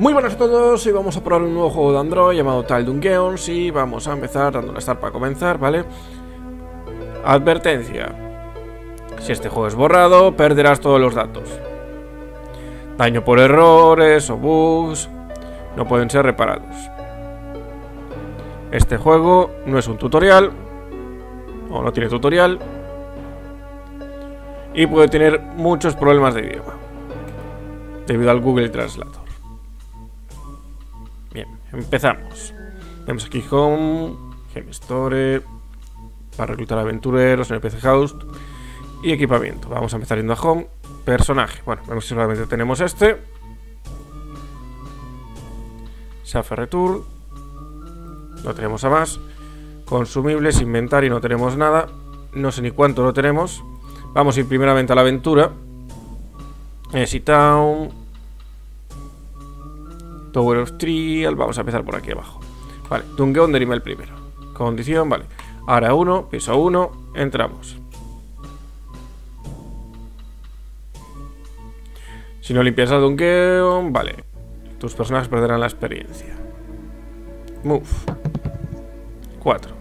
Muy buenas a todos, hoy vamos a probar un nuevo juego de Android llamado Tile Dungeons y vamos a empezar dándole a start para comenzar, ¿vale? Advertencia: si este juego es borrado, perderás todos los datos. Daño por errores o bugs no pueden ser reparados. Este juego no es un tutorial, o no tiene tutorial, y puede tener muchos problemas de idioma debido al Google Translate. Bien, empezamos. Tenemos aquí Home, Game Store, para reclutar aventureros, NPC House y equipamiento. Vamos a empezar yendo a Home, personaje. Bueno, vemos si solamente tenemos este. Shaffer Return, no tenemos a más. Consumibles, inventario, no tenemos nada. No sé ni cuánto lo tenemos. Vamos a ir primeramente a la aventura. Easy Town, Tower of Trial, vamos a empezar por aquí abajo. Vale, Dungeon derima el primero. Condición, vale. Ahora 1, piso 1, entramos. Si no limpias a Dungeon, vale, tus personajes perderán la experiencia. Move 4.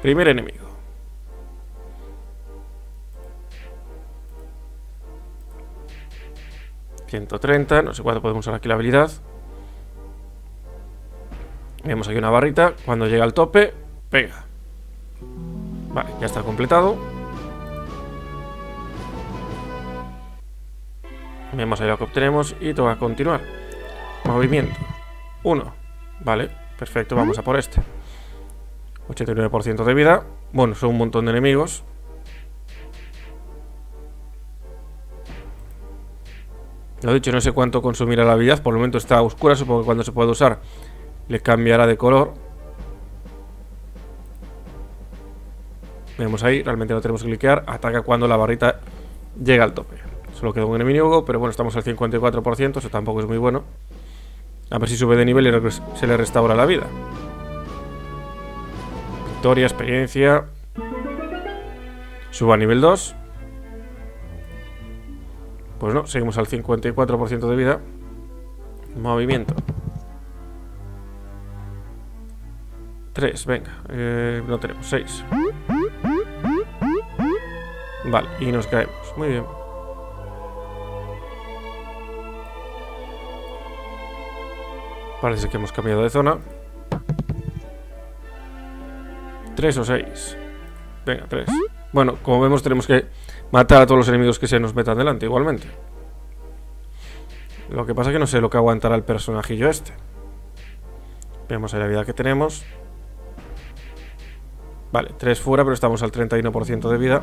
Primer enemigo. ...130... no sé cuándo podemos usar aquí la habilidad. Vemos aquí una barrita. Cuando llega al tope, pega. Vale, ya está completado. Vemos ahí lo que obtenemos y toca continuar. Movimiento 1, vale, perfecto. Vamos a por este. 89% de vida. Bueno, son un montón de enemigos. Lo dicho, no sé cuánto consumirá la habilidad. Por el momento está oscura, supongo que cuando se pueda usar le cambiará de color. Vemos ahí, realmente no tenemos que cliquear. Ataca cuando la barrita llega al tope. Solo queda un enemigo, pero bueno, estamos al 54%, eso tampoco es muy bueno. A ver si sube de nivel y se le restaura la vida. Victoria, experiencia. Suba a nivel 2. Pues no, seguimos al 54% de vida. Movimiento 3, venga, no tenemos 6. Vale, y nos caemos, muy bien. Parece que hemos cambiado de zona. 3 o 6. Venga, 3. Bueno, como vemos tenemos que matar a todos los enemigos que se nos metan delante igualmente. Lo que pasa es que no sé lo que aguantará el personajillo este. Vemos ahí la vida que tenemos. Vale, 3 fuera, pero estamos al 31% de vida.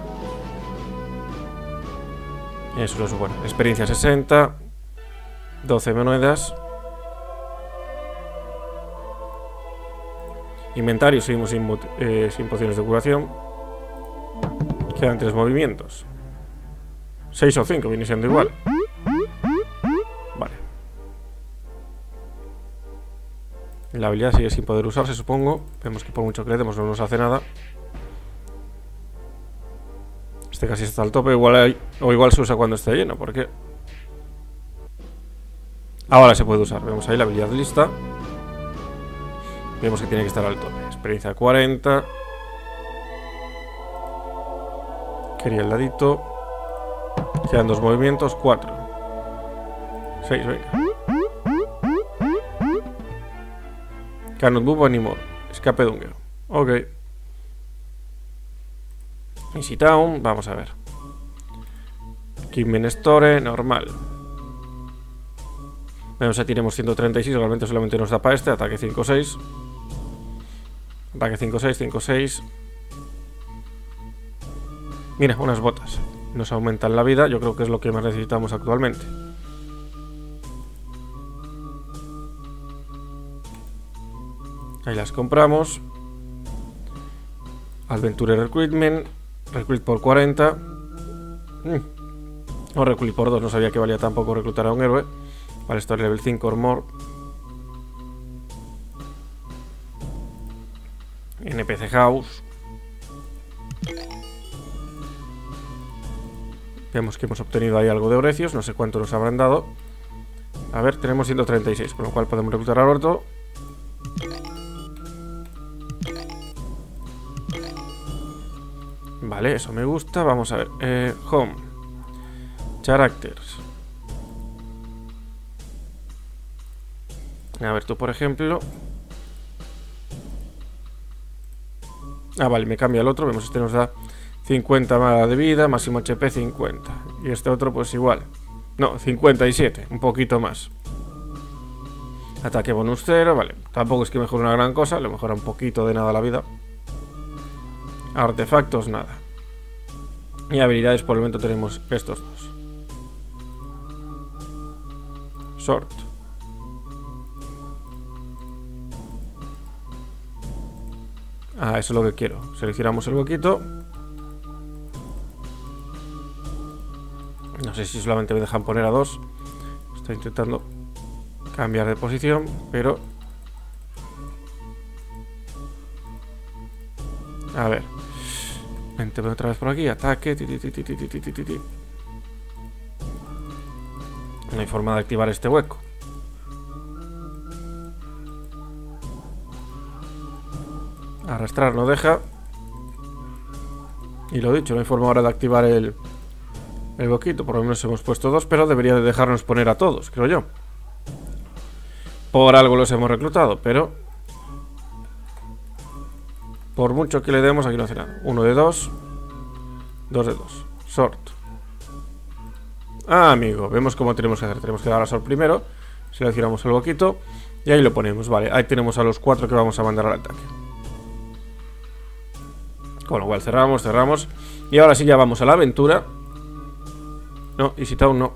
Eso lo supone. Experiencia 60, 12 monedas. Inventario, seguimos sin pociones de curación. Quedan 3 movimientos. 6 o 5 viene siendo igual. Vale. La habilidad sigue sin poder usarse, supongo. Vemos que por mucho que le demos no nos hace nada. Este casi está al tope, igual hay, o igual se usa cuando esté lleno, porque ahora se puede usar. Vemos ahí la habilidad lista. Vemos que tiene que estar al tope. Experiencia 40. Quería el dadito. Quedan 2 movimientos. 4. 6, venga. Cannot move anymore. Escape Dungeon. Ok. Easy Town. Vamos a ver. Kidman Store. Normal. Vemos que tenemos 136. Realmente solamente nos da para este. Ataque 5-6. Ataque 5-6. 5-6. Mira, unas botas. Nos aumentan la vida. Yo creo que es lo que más necesitamos actualmente. Ahí las compramos. Adventure Recruitment. Recruit por 40. O Recruit por 2. No sabía que valía tampoco reclutar a un héroe. Vale, esto es level 5 Armor. NPC House. Vemos que hemos obtenido ahí algo de orecios, no sé cuánto nos habrán dado. A ver, tenemos 136, con lo cual podemos reclutar al orto. Vale, eso me gusta. Vamos a ver. Home. Characters. A ver, tú por ejemplo. Ah, vale, me cambia el otro. Vemos, este nos da 50 más de vida, máximo HP 50. Y este otro pues igual. No, 57, un poquito más. Ataque bonus 0, vale. Tampoco es que mejore una gran cosa, le mejora un poquito de nada la vida. Artefactos, nada. Y habilidades, por el momento tenemos estos dos. Sort. Ah, eso es lo que quiero. Seleccionamos el huequito. No sé si solamente me dejan poner a dos. Estoy intentando cambiar de posición, pero... A ver. Vente otra vez por aquí. Ataque. No hay forma de activar este hueco. Arrastrar no deja. Y lo dicho, no hay forma ahora de activar el boquito, por lo menos hemos puesto dos, pero debería de dejarnos poner a todos, creo yo. Por algo los hemos reclutado, pero por mucho que le demos, aquí no hace nada. Uno de dos. Dos de dos. Sort. Ah, amigo, vemos cómo tenemos que hacer. Tenemos que dar a sort primero. Seleccionamos el boquito y ahí lo ponemos. Vale, ahí tenemos a los cuatro que vamos a mandar al ataque. Con lo cual cerramos, cerramos. Y ahora sí ya vamos a la aventura. No, y si Town no.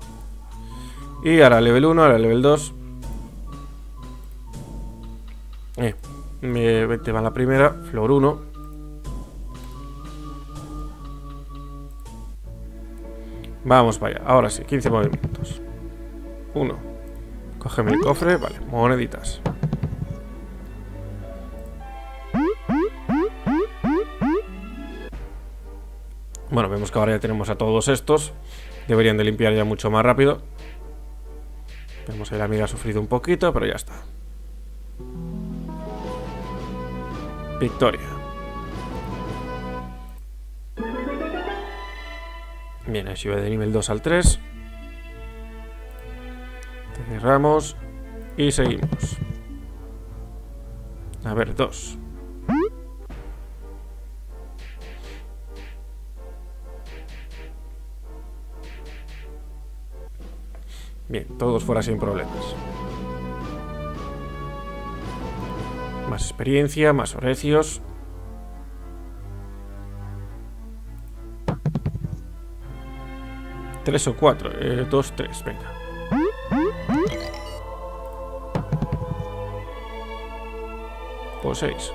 Y ahora level 1, ahora level 2. Vete, va la primera, Flor 1. Vamos, vaya, ahora sí, 15 movimientos. 1. Cógeme el cofre, vale, moneditas. Bueno, vemos que ahora ya tenemos a todos estos. Deberían de limpiar ya mucho más rápido. Vemos ahí la amiga ha sufrido un poquito, pero ya está. Victoria. Bien, ahí sube de nivel 2 al 3. Cerramos y seguimos. A ver, 2. Bien, todos fuera sin problemas. Más experiencia, más orecios. Tres o cuatro. Dos, tres, venga. Pues seis.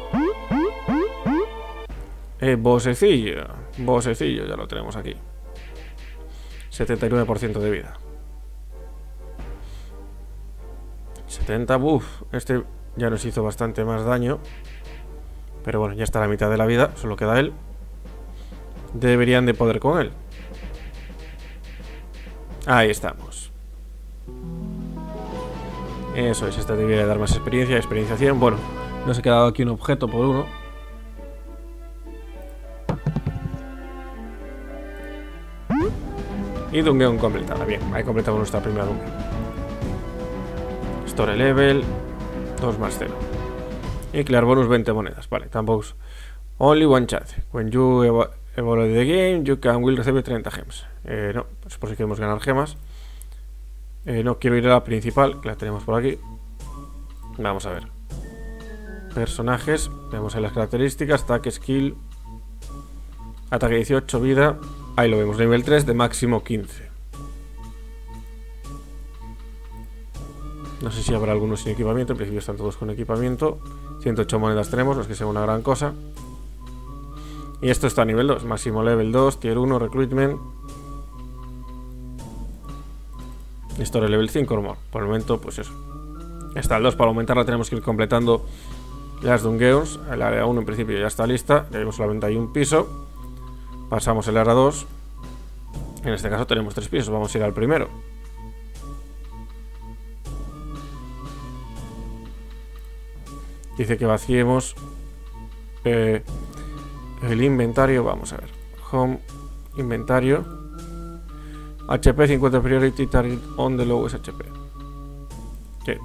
Bosecillo. Bosecillo, ya lo tenemos aquí. 79% de vida. 70, uff, este ya nos hizo bastante más daño. Pero bueno, ya está a la mitad de la vida, solo queda él. Deberían de poder con él. Ahí estamos. Eso es, esta debería dar más experiencia, experiencia 100. Bueno, nos ha quedado aquí un objeto por uno. Y dungeon completada, bien, ahí completamos nuestra primera dungeon. Store level 2 más 0 y clear bonus 20 monedas. Vale, tampoco only one chance when you evolve the game you can will receive 30 gems. No, es por si queremos ganar gemas. No quiero ir a la principal, que la tenemos por aquí. Vamos a ver personajes, vemos ahí las características, ataque, skill, ataque 18, vida, ahí lo vemos, nivel 3 de máximo 15. No sé si habrá algunos sin equipamiento, en principio están todos con equipamiento. 108 monedas tenemos, no es que sea una gran cosa. Y esto está a nivel 2, máximo level 2, tier 1, recruitment. Esto era level 5 armor. Por el momento, pues eso. Está el 2, para aumentarla tenemos que ir completando las dungeons. El área 1 en principio ya está lista, ya vimos solamente hay un piso. Pasamos el área 2. En este caso tenemos 3 pisos, vamos a ir al primero. Dice que vaciemos el inventario. Vamos a ver. Home, inventario. HP 50 priority, target on the lowest HP. Get.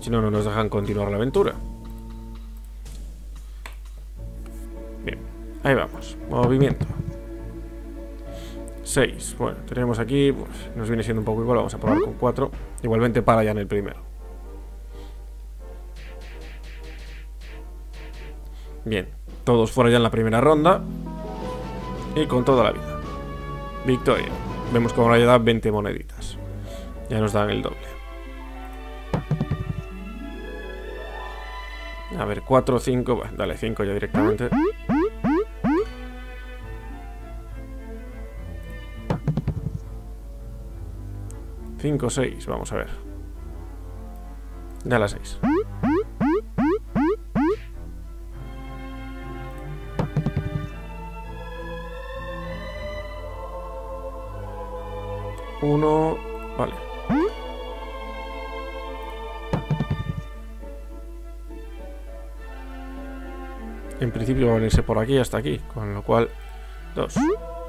Si no, no nos dejan continuar la aventura. Bien, ahí vamos. Movimiento. 6. Bueno, tenemos aquí, pues, nos viene siendo un poco igual. Vamos a probar con 4. Igualmente para ya en el primero. Bien, todos fuera ya en la primera ronda. Y con toda la vida. Victoria. Vemos cómo ahora ya da 20 moneditas. Ya nos dan el doble. A ver, 4, 5. Bueno, dale 5 ya directamente. Cinco, 6, vamos a ver. Ya la 6. Uno, vale. En principio va a venirse por aquí hasta aquí, con lo cual 2.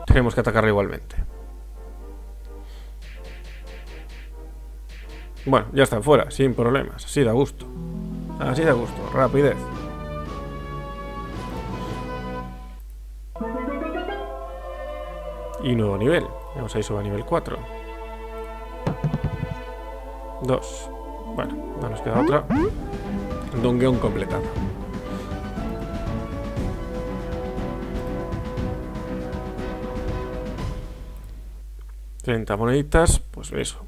Tenemos que atacarlo igualmente. Bueno, ya están fuera, sin problemas. Así da gusto. Así da gusto. Rapidez. Y nuevo nivel. Vamos a ir sobre nivel 4. 2. Bueno, no nos queda otra. Dungeon completado. $30 moneditas. Pues eso.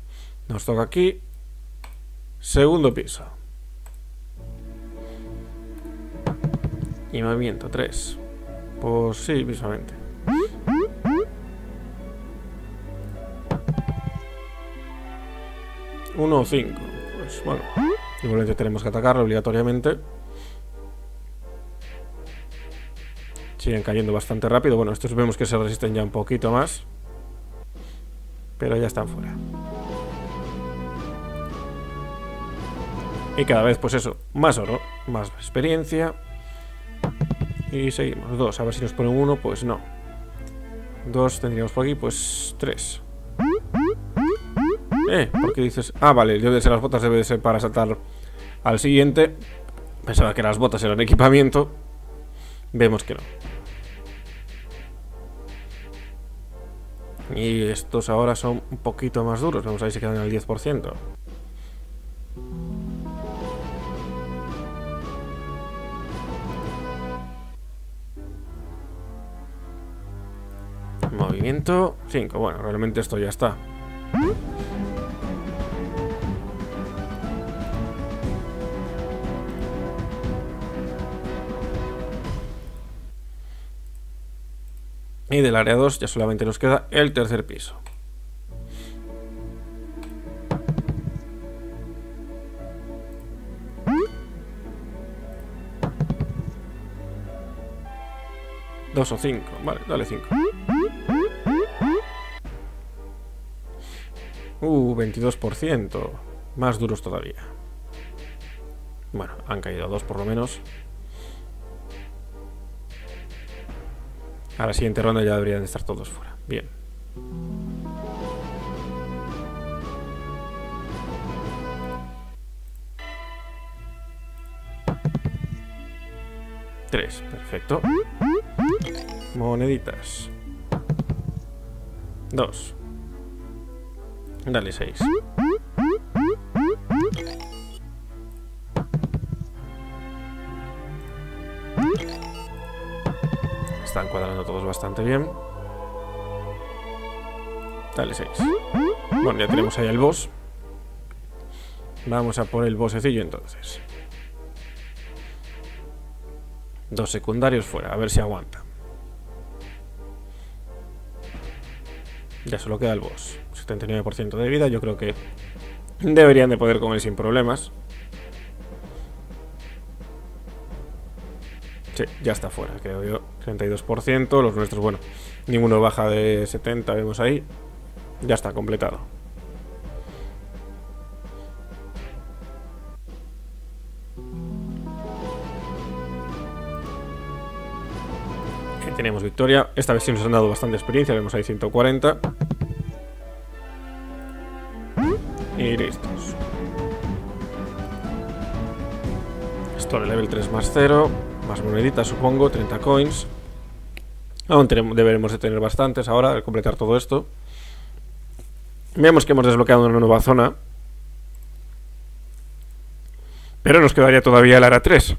Nos toca aquí. Segundo piso. Y movimiento 3. Pues sí, visualmente. Uno o 5. Pues bueno. Igualmente tenemos que atacarlo obligatoriamente. Siguen cayendo bastante rápido. Bueno, estos vemos que se resisten ya un poquito más. Pero ya están fuera. Y cada vez, pues eso, más oro, más experiencia. Y seguimos. 2. A ver si nos ponen 1, pues no. 2 tendríamos por aquí, pues 3. ¿Por qué dices? Ah, vale, yo de ser las botas debe de ser para saltar al siguiente. Pensaba que las botas eran equipamiento. Vemos que no. Y estos ahora son un poquito más duros. Vamos a ver si quedan al 10%. Movimiento 5. Bueno, realmente esto ya está. Y del área 2 ya solamente nos queda el tercer piso. Dos o 5. Vale, dale 5. 22%. Más duros todavía. Bueno, han caído 2 por lo menos. A la siguiente ronda ya deberían estar todos fuera. Bien. Tres, perfecto. Moneditas. 2. Dale 6. 2. Están cuadrando todos bastante bien. Dale 6. Bueno, ya tenemos ahí el boss. Vamos a por el bossecillo entonces. 2 secundarios fuera, a ver si aguanta. Ya solo queda el boss. 79% de vida, yo creo que deberían de poder comer sin problemas. Sí, ya está fuera, creo yo. 32%, los nuestros, bueno, ninguno baja de 70, vemos ahí. Ya está, completado. Aquí tenemos victoria. Esta vez sí nos han dado bastante experiencia, vemos ahí 140. Y listos. Esto de level 3 más 0. Más moneditas, supongo, 30 coins. Aún deberemos de tener bastantes ahora al completar todo esto. Veamos que hemos desbloqueado una nueva zona, pero nos quedaría todavía el área 3,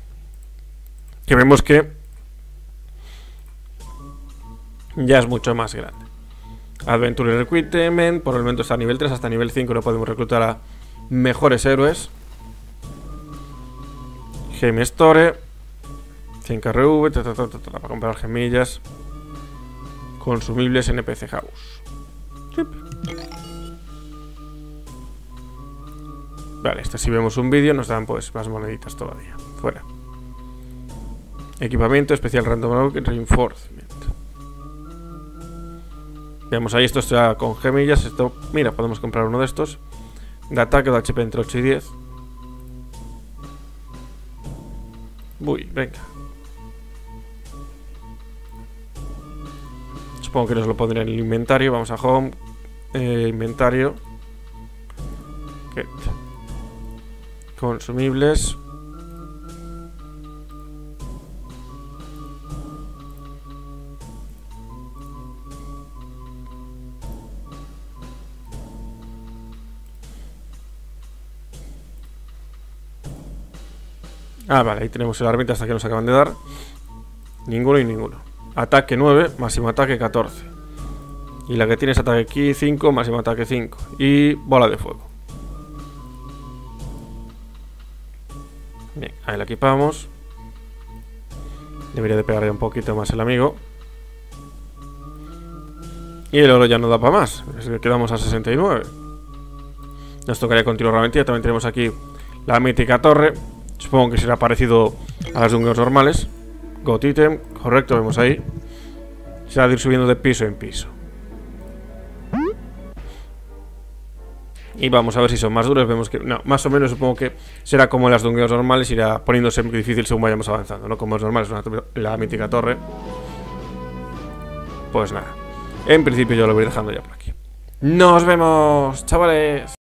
que vemos que ya es mucho más grande. Adventure Recruitment, por el momento está a nivel 3, hasta nivel 5 no podemos reclutar a mejores héroes. Game Store, 5RV, para comprar gemillas. Consumibles NPC House. Chip. Vale, este si vemos un vídeo nos dan pues más moneditas todavía. Fuera. Equipamiento especial Random Outfit Reinforcement. Veamos ahí, esto está con gemillas. Esto, mira, podemos comprar uno de estos. De ataque de HP entre 8 y 10. Uy, venga. Supongo que nos lo pondré en el inventario. Vamos a Home, Inventario, Get. Consumibles. Ah, vale, ahí tenemos el árbitro hasta que nos acaban de dar. Ninguno y ninguno. Ataque 9, máximo ataque 14. Y la que tiene es ataque aquí 5, máximo ataque 5. Y bola de fuego. Bien, ahí la equipamos. Debería de pegarle un poquito más el amigo. Y el oro ya no da para más. Así que quedamos a 69. Nos tocaría continuar la mentira. También tenemos aquí la mítica torre. Supongo que será parecido a las dungeons normales. Got item, correcto, vemos ahí. Será de ir subiendo de piso en piso. Y vamos a ver si son más duras. Vemos que, no, más o menos supongo que será como en las dungeons normales. Irá poniéndose difícil según vayamos avanzando, ¿no? Como es normal, es una, la mítica torre. Pues nada, en principio yo lo voy dejando ya por aquí. ¡Nos vemos, chavales!